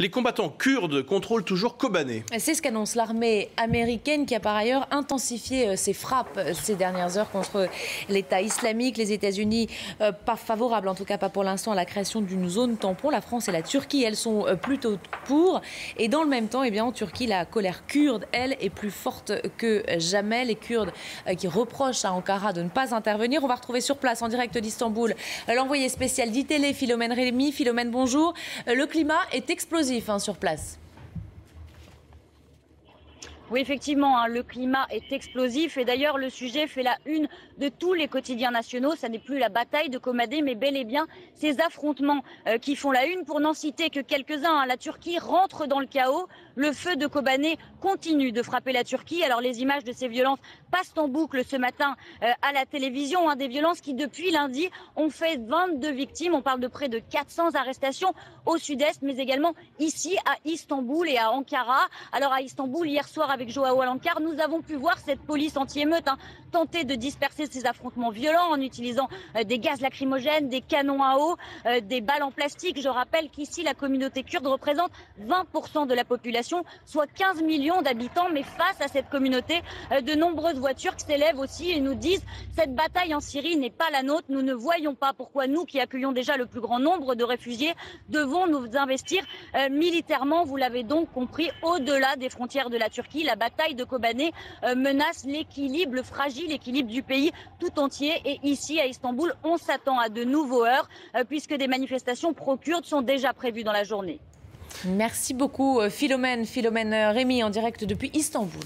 Les combattants kurdes contrôlent toujours Kobané. C'est ce qu'annonce l'armée américaine qui a par ailleurs intensifié ses frappes ces dernières heures contre l'État islamique. Les États-Unis, pas favorables, en tout cas pas pour l'instant, à la création d'une zone tampon. La France et la Turquie, elles sont plutôt pour. Et dans le même temps, eh bien, en Turquie, la colère kurde, elle, est plus forte que jamais. Les Kurdes qui reprochent à Ankara de ne pas intervenir. On va retrouver sur place, en direct d'Istanbul, l'envoyé spécial d'ITélé, Philomène Remy. Philomène, bonjour. Le climat est explosif sur place. Oui, effectivement, le climat est explosif et d'ailleurs le sujet fait la une de tous les quotidiens nationaux. Ça n'est plus la bataille de Kobané, mais bel et bien ces affrontements qui font la une. Pour n'en citer que quelques-uns, la Turquie rentre dans le chaos. Le feu de Kobané continue de frapper la Turquie. Alors les images de ces violences passent en boucle ce matin à la télévision. Des violences qui, depuis lundi, ont fait 22 victimes. On parle de près de 400 arrestations au sud-est, mais également ici à Istanbul et à Ankara. Alors à Istanbul, hier soir, avec Joao Alankar, nous avons pu voir cette police anti-émeute tenter de disperser ces affrontements violents en utilisant des gaz lacrymogènes, des canons à eau, des balles en plastique. Je rappelle qu'ici, la communauté kurde représente 20% de la population, soit 15 millions d'habitants. Mais face à cette communauté, de nombreuses voitures qui s'élèvent aussi et nous disent « cette bataille en Syrie n'est pas la nôtre, nous ne voyons pas pourquoi nous, qui accueillons déjà le plus grand nombre de réfugiés, devons nous investir militairement ». Vous l'avez donc compris, au-delà des frontières de la Turquie, la bataille de Kobané menace l'équilibre, le fragile équilibre du pays tout entier. Et ici, à Istanbul, on s'attend à de nouveaux heurts, puisque des manifestations pro-kurdes sont déjà prévues dans la journée. Merci beaucoup, Philomène Remy, en direct depuis Istanbul.